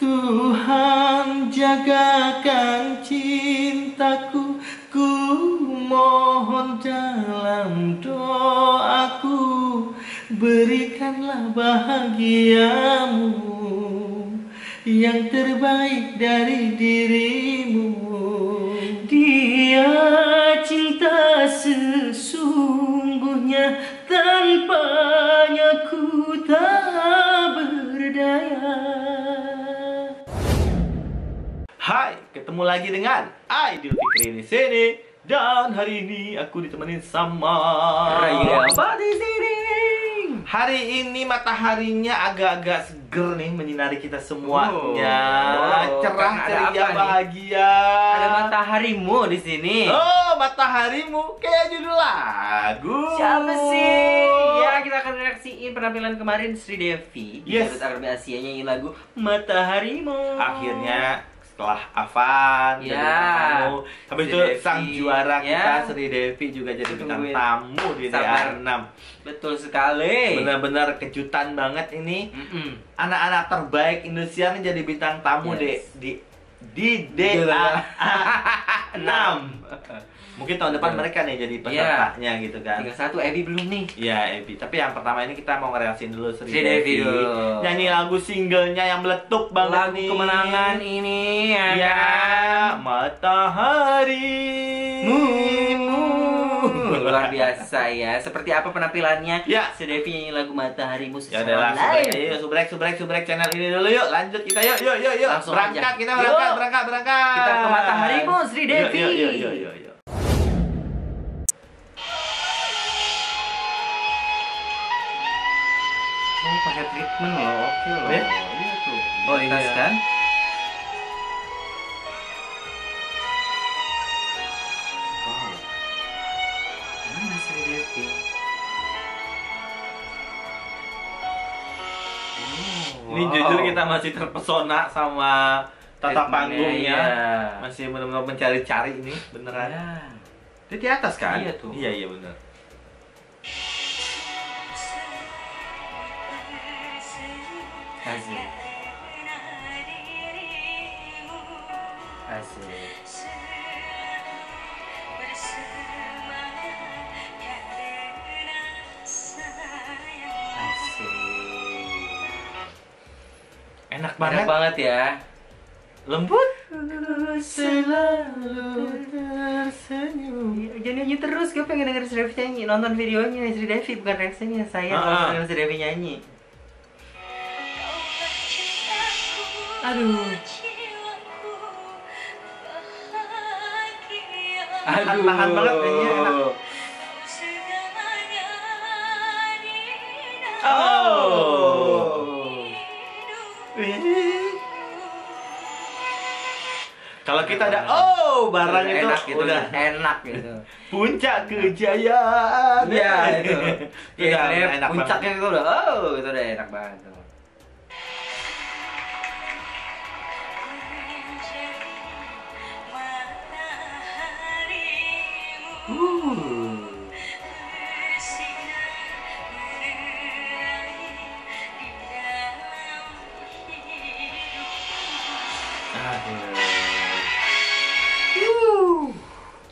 Tuhan jagakan cintaku, ku mohon dalam doaku, berikanlah bahagiamu yang terbaik dari dirimu. Dia cinta sesungguhnya, tanpanya ku tak berdaya. Hai, ketemu lagi dengan Idol Fikri di sini, dan hari ini aku ditemenin sama Raiga. Di sini. Hari ini mataharinya agak-agak seger nih, menyinari kita semuanya. Cerah, ceria, bahagia. Ada mataharimu di sini. Oh, mataharimu kayak judul lagu. Siapa sih? Ya, kita akan reaksiin penampilan kemarin Sridevi di Arab Asia nyanyi lagu Mataharimu. Akhirnya setelah Afan, kamu, habis itu sang juara kita Sridevi juga jadi bintang tamu di DR6. Betul sekali. Benar-benar kejutan banget ini. Anak-anak terbaik Indonesia ini jadi bintang tamu di DR6. Mungkin tahun depan mereka nih jadi pesertanya gitu kan. Tinggal satu Ebi belum nih. Iya, Ebi. Tapi yang pertama ini kita mau ngereaksiin dulu Sridevi nyanyi lagu singlenya yang meletup banget nih. Lagu kemenangan ini ya. Mataharimu. Luar biasa ya. Seperti apa penampilannya? Sridevi nyanyi lagu Mataharimu secara live. Yuk, subrek channel ini dulu yuk. Lanjut kita yuk. Langsung berangkat kita berangkat. Kita ke Mataharimu Sridevi. Yuk. Pakai treatment loh, oke loh. Iya tuh. Oh ini kan? Wow. Mana Sridevi? Ini jujur kita masih terpesona sama tata panggungnya. Masih benar-benar mencari-cari ini, beneran. Dia di atas kan? Iya tuh. Iya bener. Asik. Enak banget ya. Lembut. Selalu tersenyum. Nyanyi terus, gue pengen denger Sridevi nyanyi. Nonton videonya Sridevi, bukan reaksinya saya. Nonton Sridevi nyanyi. Aduh, tahan banget kayaknya. Kalau kita ada barang itu enak gitu, udah enak gitu. Puncak kejayaan. Iya itu. Iya, puncaknya itu udah itu udah enak banget.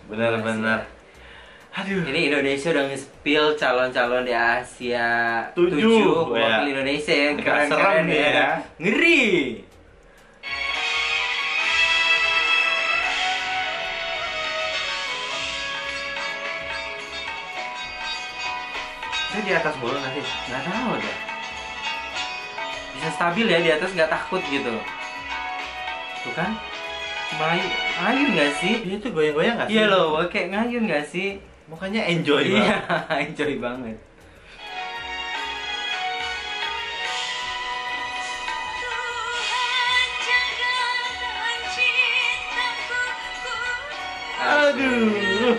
Benar-benar. Aduh. Ini Indonesia udah nge-spill calon-calon di Asia 7 wakil Indonesia ya. Keren-keren ya. Ngeri. Dia di atas bolu nanti, nggak tahu deh. Bisa stabil ya di atas, nggak takut gitu. Tuh kan, ngayun nggak sih? Dia tuh goyang-goyang nggak sih? Iya loh, kayak ngayun nggak sih? Mukanya enjoy banget. Iya, enjoy banget. Aduh.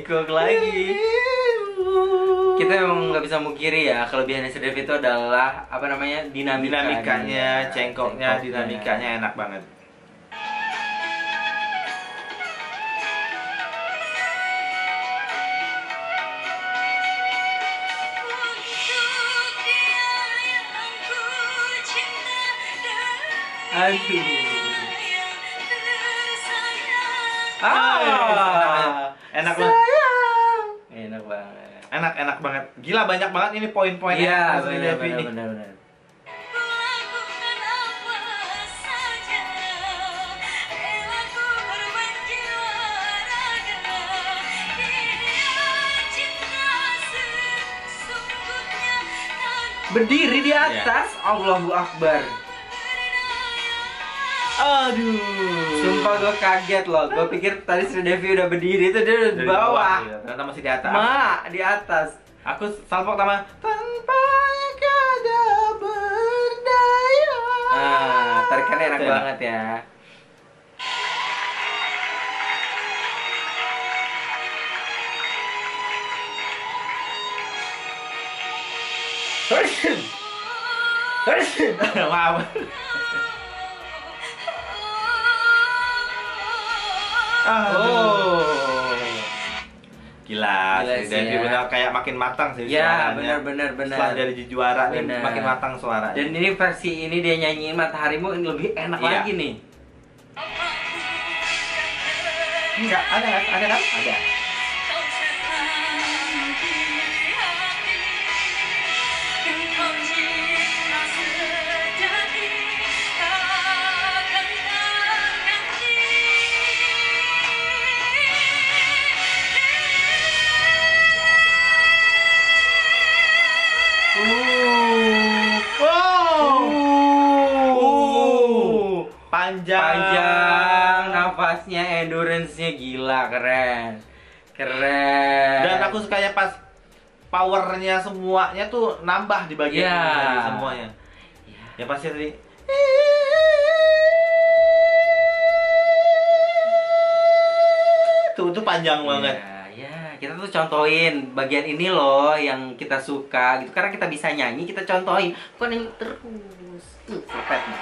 Cekok lagi. Kita memang nggak bisa mukiri ya, kelebihannya Sridevi itu adalah apa namanya, dinamikanya, cengkoknya, dinamikanya enak banget. Enak banget. Enak banget. Enak-enak banget. Gila banyak banget ini poin-poinnya. Iya, benar-benar. Berdiri di atas, yeah. Allahu Akbar. Aduh, sumpah gue kaget loh. Gue pikir tadi Sridevi udah berdiri, itu dia udah di bawah. Ternyata masih di atas. Di atas. Aku salpok sama tanpa kada berdaya. Tarikannya enak banget ya. Wow. Gila, Sridevi benar kayak makin matang sih. Ya, benar. Setelah dari juara nih makin matang suaranya. Dan ini versi ini dia nyanyiin Mataharimu ini lebih enak lagi nih. Enggak, ada. Panjang nafasnya, endurance-nya gila, keren. Dan aku sukanya pas powernya semuanya tuh nambah di bagian ini semuanya. Ya pasti tadi. Tuh panjang banget. Kita tuh contohin bagian ini loh yang kita suka gitu, karena kita bisa nyanyi, kita contohin. Bukan yang terus tuh sempetnya.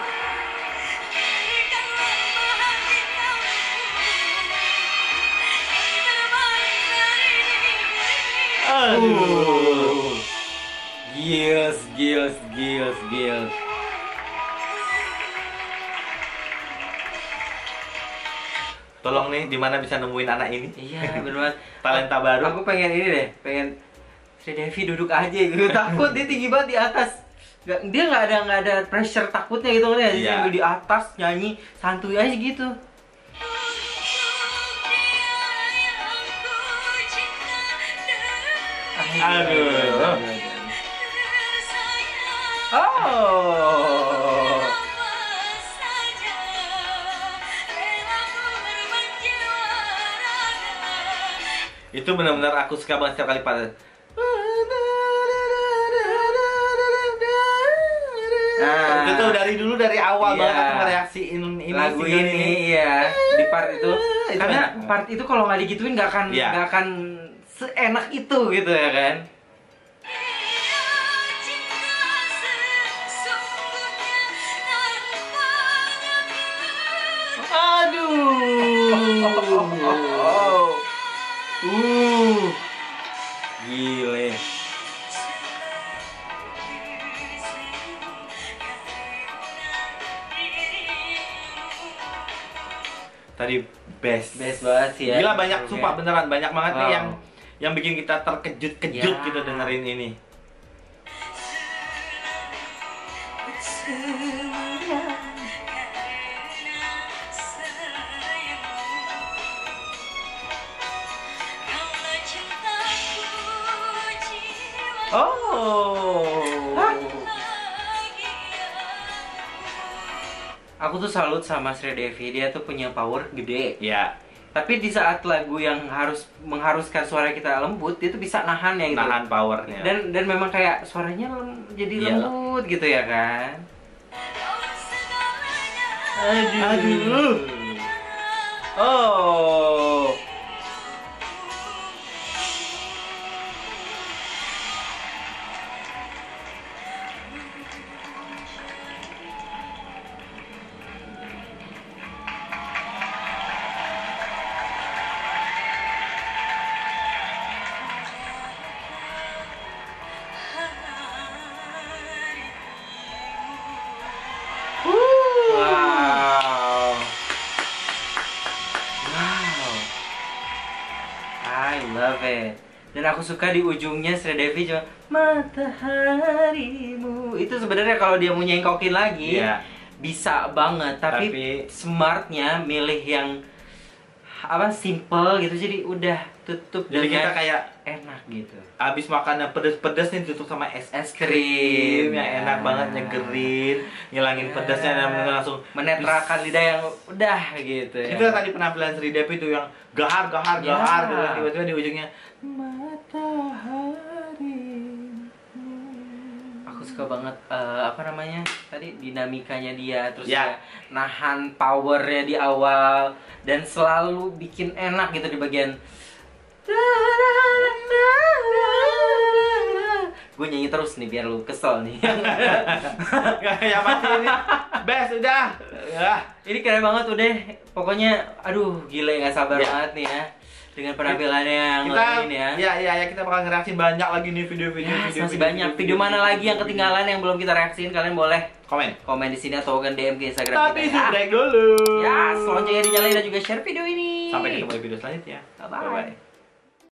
Gils. Tolong nih, di mana bisa nemuin anak ini? Iya, benar. Talenta baru. Aku pengen ini deh, pengen Sridevi duduk aja gitu. Takut dia tinggi banget di atas. Dia nggak ada pressure takutnya gitu kan ya. Sambil di atas nyanyi santuy aja gitu. Itu benar-benar aku suka banget setiap kali pada. Itu dari awal banget aku mereaksiin lagu ini ya di part itu. Karena part itu kalau nggak digituin nggak akan seenak itu gitu ya kan. Gile. Tadi best banget sih ya. Gila banyak, sumpah beneran banyak banget nih yang bikin kita terkejut-kejut gitu dengerin ini. Aku tuh salut sama Sridevi, dia tuh punya power gede. Tapi di saat lagu yang harus mengharuskan suara kita lembut, dia tuh bisa nahan ya gitu. Nahan powernya. Dan memang kayak suaranya jadi lembut gitu ya kan. Aduh. Wow. Dan aku suka di ujungnya Sridevi cuma mataharimu. Itu sebenarnya kalau dia mau nyengkokin lagi bisa banget, tapi smartnya milih yang apa simple gitu, jadi udah tutup jadi kita kayak enak gitu. Abis makan yang pedes-pedes nih tutup sama es krim yang enak banget, nyegerin, ngilangin pedesnya dan langsung menetralkan lidah yang udah gitu. Itu tadi penampilan Sridevi itu yang gahar gitu, tiba-tiba di ujungnya matahari. Aku suka banget apa namanya tadi dinamikanya dia, terus nahan powernya di awal dan selalu bikin enak gitu di bagian. Gue nyanyi terus nih biar lu kesel nih. Ya pasti ini best udah. Ini keren banget udah. Pokoknya aduh gila, nggak sabar banget nih ya dengan penampilannya yang lain ya. Iya kita bakal ngereaksi banyak lagi nih video-video. Masih banyak. Video mana lagi yang ketinggalan yang belum kita reaksiin, kalian boleh komen di sini atau kan DM ke Instagram kita. Tapi subscribe dulu. Ya, loncengnya dinyalain dan juga share video ini. Sampai ketemu di video selanjutnya. Bye bye.